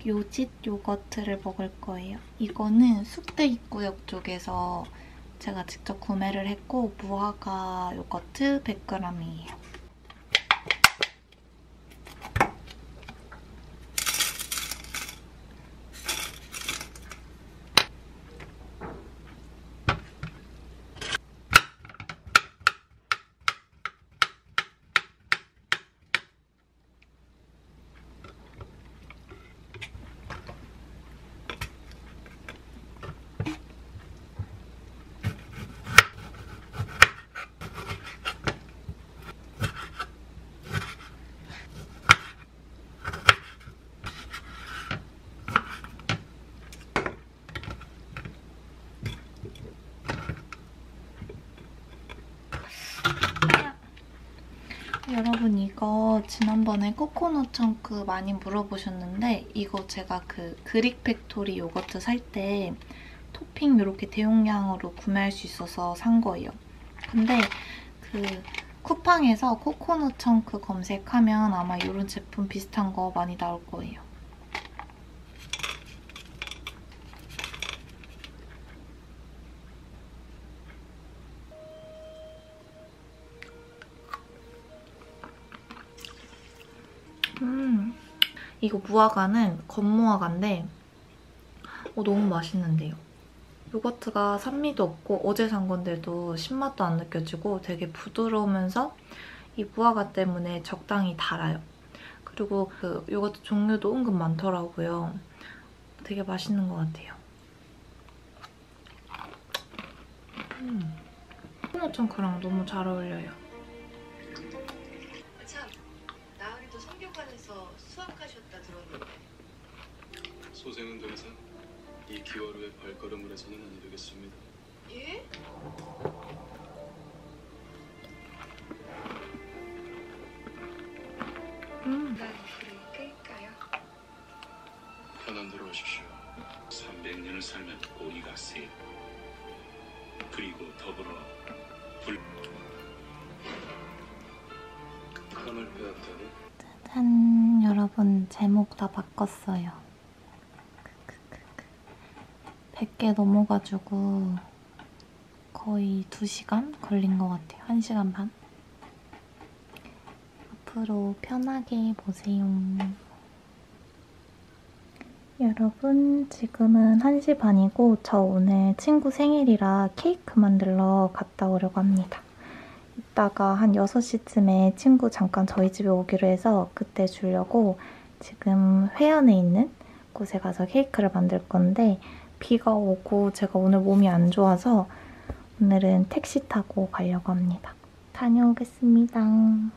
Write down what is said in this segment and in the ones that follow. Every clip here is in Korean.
꿀 요짓 요거트를 먹을 거예요. 이거는 숙대입구역 쪽에서 제가 직접 구매를 했고 무화과 요거트 100g이에요. 여러분, 이거 지난번에 코코넛 청크 많이 물어보셨는데 이거 제가 그 그릭 팩토리 요거트 살 때 토핑 이렇게 대용량으로 구매할 수 있어서 산 거예요. 근데 그 쿠팡에서 코코넛 청크 검색하면 아마 이런 제품 비슷한 거 많이 나올 거예요. 이거 무화과는 건무화과인데 너무 맛있는데요. 요거트가 산미도 없고 어제 산 건데도 신맛도 안 느껴지고 되게 부드러우면서 이 무화과 때문에 적당히 달아요. 그리고 그 요거트 종류도 은근 많더라고요. 되게 맛있는 것 같아요. 코코넛 청크랑 너무 잘 어울려요. 수학하셨다 들었는데 소생은 더 이상 이 기어루의 발걸음을 해서는 안 되겠습니다. 예? 난 불을 끌까요? 편한 대로 오십시오. 300년을 살면 오이가 쓰여 그리고 더불어 불 하늘 빼앗다니. 짠! 여러분, 제목 다 바꿨어요. 100개 넘어가지고 거의 2시간 걸린 것 같아요. 1시간 반? 앞으로 편하게 보세요. 여러분, 지금은 1시 반이고 저 오늘 친구 생일이라 케이크 만들러 갔다 오려고 합니다. 이따가 한 6시쯤에 친구 잠깐 저희 집에 오기로 해서 그때 주려고 지금 회안에 있는 곳에 가서 케이크를 만들 건데 비가 오고 제가 오늘 몸이 안 좋아서 오늘은 택시 타고 가려고 합니다. 다녀오겠습니다.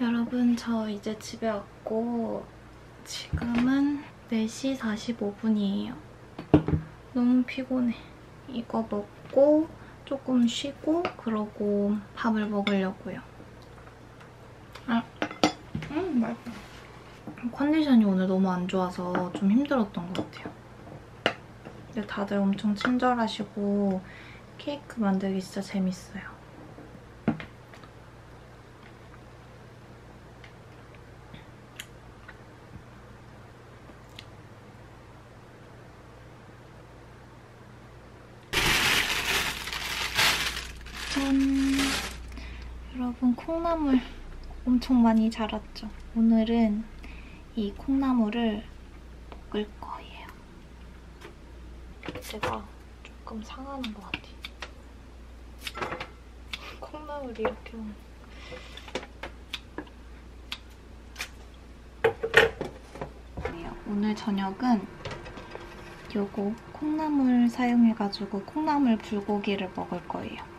여러분, 저 이제 집에 왔고 지금은 4시 45분이에요. 너무 피곤해. 이거 먹고 조금 쉬고 그러고 밥을 먹으려고요. 맛있다. 컨디션이 오늘 너무 안 좋아서 좀 힘들었던 것 같아요. 근데 다들 엄청 친절하시고 케이크 만들기 진짜 재밌어요. 여러분, 콩나물 엄청 많이 자랐죠? 오늘은 이 콩나물을 볶을 거예요. 제가 조금 상하는 것 같아요. 콩나물이 이렇게 오늘 저녁은 요거 콩나물 사용해가지고 콩나물 불고기를 먹을 거예요.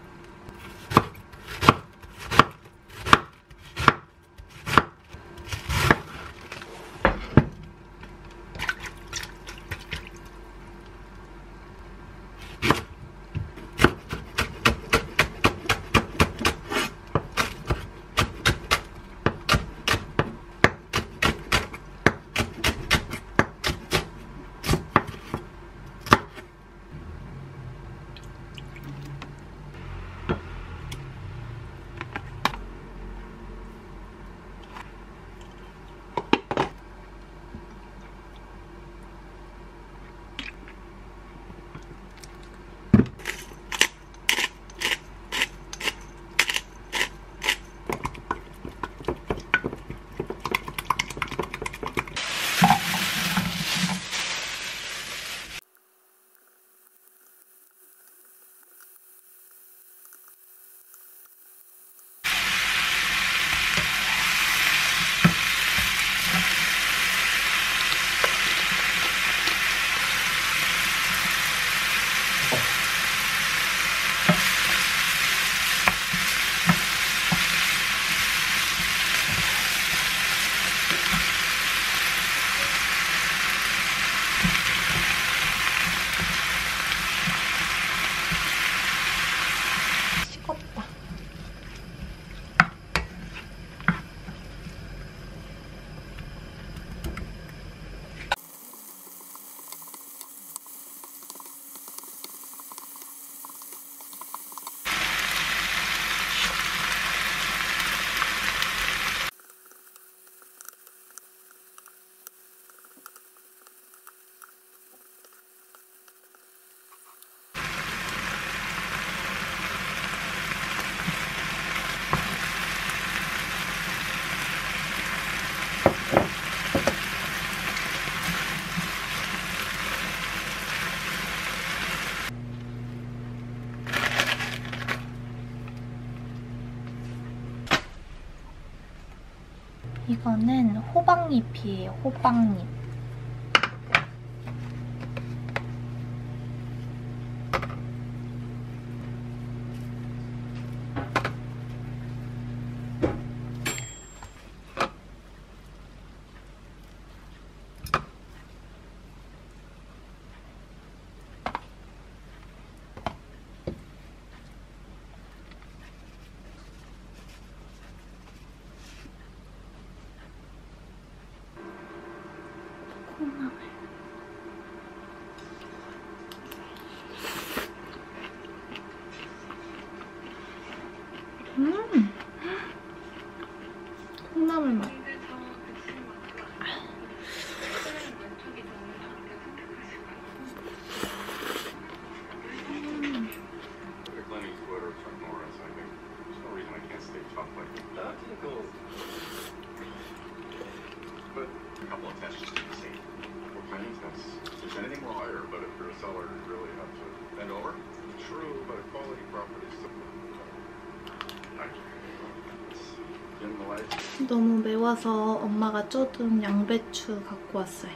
이거는 호박잎이에요, 호박잎. 콩나물 맛. 너무 매워서 엄마가 쪼둔 양배추 갖고 왔어요.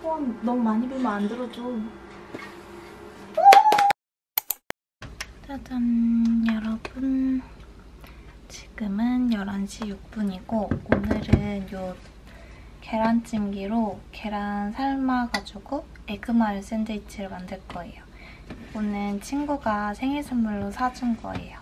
소원 너무 많이 빌면 안 들어줘. 짜잔, 여러분. 지금은 11시 6분이고 오늘은 요 계란찜기로 계란 삶아가지고 에그마요 샌드위치를 만들 거예요. 이거는 친구가 생일 선물로 사준 거예요.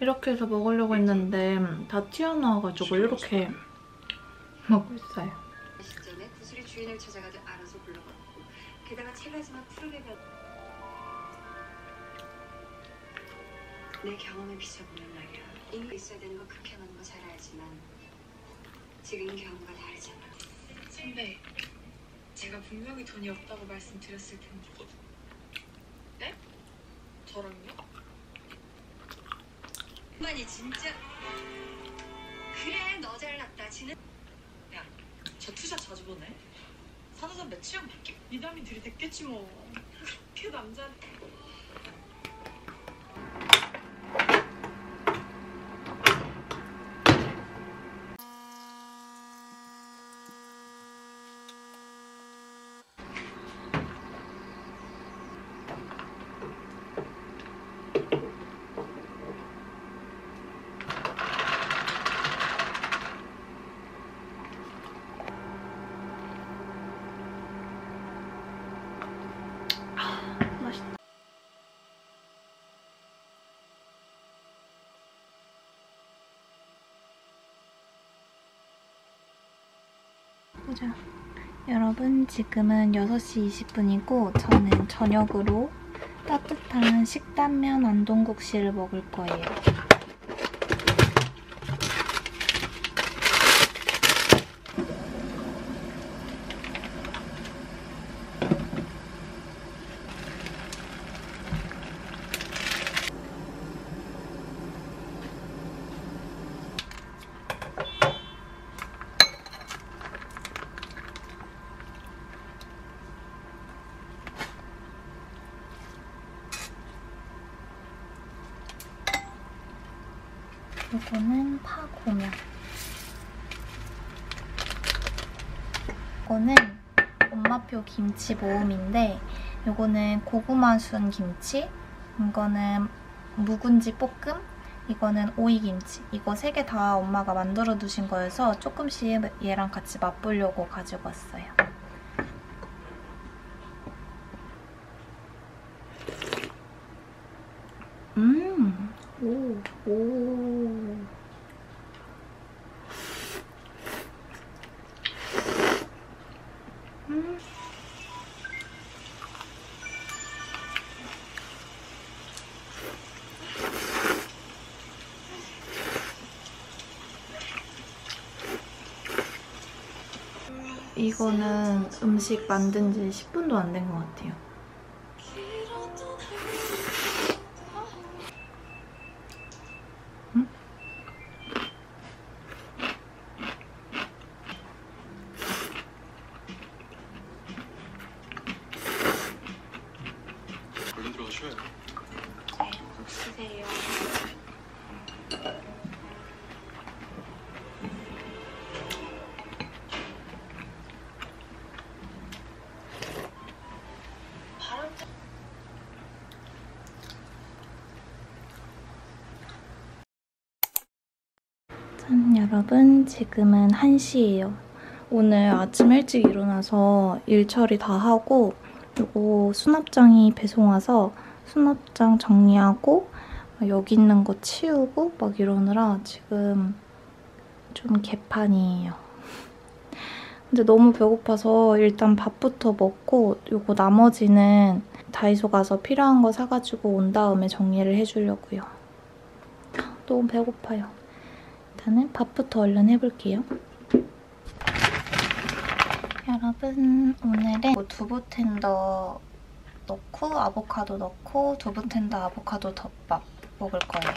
이렇게 해서 먹으려고 했는데 다 튀어나와가지고 이렇게 먹고 있어요. 시점에 구슬이 주인을 찾아가도 알아서 불러갔고 게다가 첼라지만 푸르게 내 경험에 비춰보면 말이야. 이미 있어야 되는 거 그렇게 하는 거 잘 알지만 지금 경험과 다르잖아. 선배, 제가 분명히 돈이 없다고 말씀드렸을 텐데. 네? 저랑요? 만이 진짜 그래 너 잘났다 지는 야 저 투자 자주 보네 산호선 며칠 안 받게 미담이 들이댔겠지 뭐 그렇게 남자 보자. 여러분 지금은 6시 20분이고 저는 저녁으로 따뜻한 식단면 안동국시를 먹을 거예요. 이거는 파고명. 이거는 엄마표 김치 모음인데 이거는 고구마 순 김치, 이거는 묵은지 볶음, 이거는 오이 김치. 이거 3개 다 엄마가 만들어 두신 거여서 조금씩 얘랑 같이 맛보려고 가지고 왔어요. 이거는 음식 만든 지 10분도 안 된 것 같아요. 응? 얼른 들어가셔야 해요. 네, 드세요. 여러분, 지금은 1시예요. 오늘 아침 일찍 일어나서 일 처리 다 하고, 요거 수납장이 배송 와서 수납장 정리하고 여기 있는 거 치우고 막 이러느라 지금 좀 개판이에요. 근데 너무 배고파서 일단 밥부터 먹고 요거 나머지는 다이소 가서 필요한 거 사가지고 온 다음에 정리를 해주려고요. 너무 배고파요. 일단은 밥부터 얼른 해볼게요. 여러분, 오늘은 두부 텐더 넣고 아보카도 넣고 두부 텐더 아보카도 덮밥 먹을 거예요.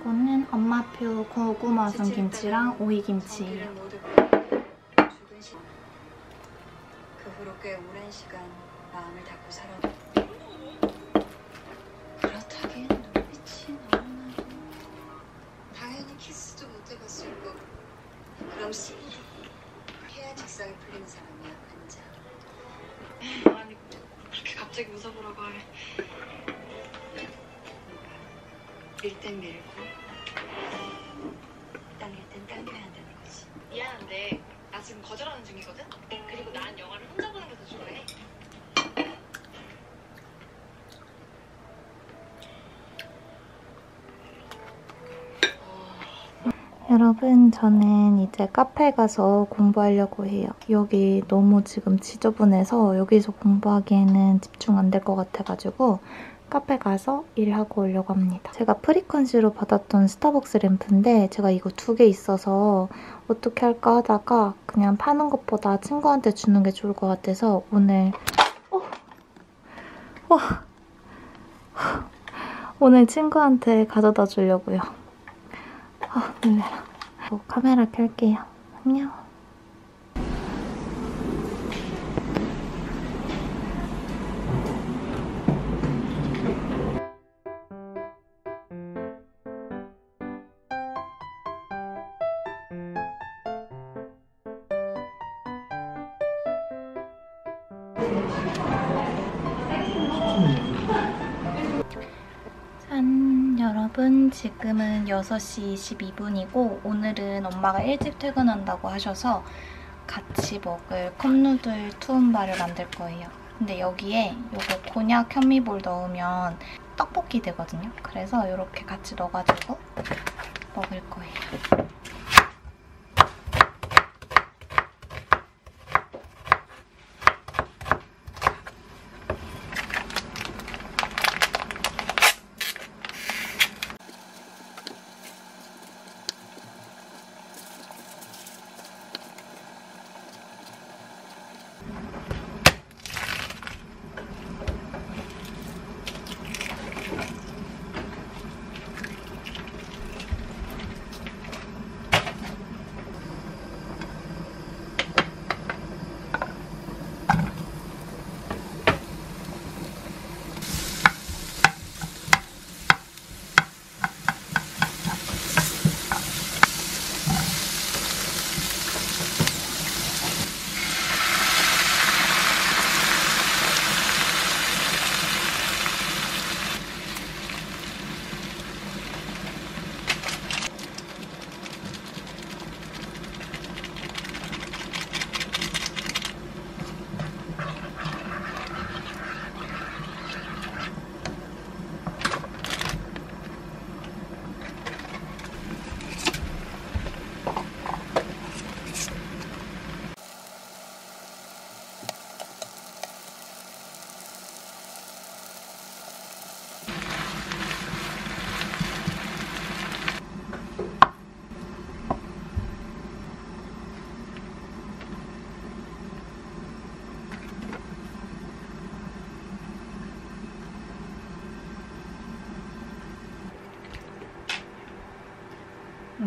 이거는 엄마표 고구마전 김치랑 오이김치예요. 그 후로 꽤 오랜 시간 마음을 닫고 살았. 그렇다기엔 눈빛이 너무나 당연히 키스도 못 해봤을 거. 그럼 해야 직상이 풀리는 사람이야, 앉아. 아니 그렇게 갑자기 웃어보라고 하네. 밀땐 밀고 당길땐 당겨야 한다는 거지. 미안한데 나 지금 거절하는 중이거든? 그리고 난 영화를 혼자 보는 게 더 좋아해. 여러분, 저는 이제 카페 가서 공부하려고 해요. 여기 너무 지금 지저분해서 여기서 공부하기에는 집중 안 될 것 같아가지고 카페 가서 일하고 오려고 합니다. 제가 프리퀀시로 받았던 스타벅스 램프인데 제가 이거 2개 있어서 어떻게 할까 하다가 그냥 파는 것보다 친구한테 주는 게 좋을 것 같아서 오늘 오늘 친구한테 가져다 주려고요. 아, 놀래라. 카메라 켤게요. 안녕. 여러분, 지금은 6시 22분이고 오늘은 엄마가 일찍 퇴근한다고 하셔서 같이 먹을 컵누들 투움바를 만들 거예요. 근데 여기에 요거 곤약 현미볼 넣으면 떡볶이 되거든요. 그래서 이렇게 같이 넣어가지고 먹을 거예요.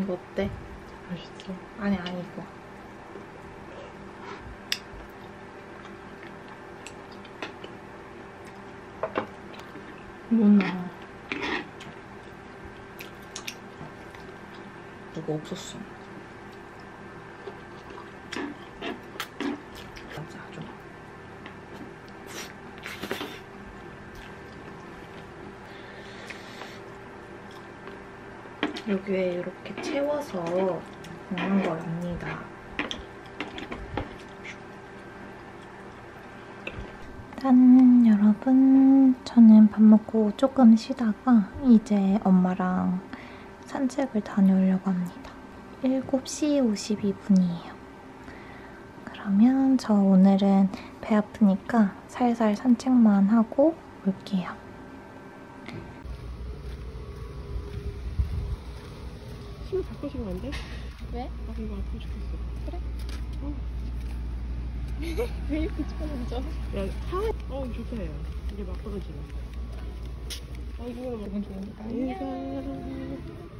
먹는 거 어때? 맛있어. 아니 이거. 뭐나. 이거 없었어. 여기에 이렇게 채워서 먹는 거랍니다. 짠! 여러분, 저는 밥 먹고 조금 쉬다가 이제 엄마랑 산책을 다녀오려고 합니다. 7시 52분이에요. 그러면 저 오늘은 배 아프니까 살살 산책만 하고 올게요. 술 바꾸시면 안 돼? 왜? 아, 이거 아프면 좋겠어. 그래? 어. 왜 이렇게 쳐놓죠? 야, 하이! 어, 좋다, 야. 이제 막 떨어지네. 아, 이거 이건 좋은데. 안녕.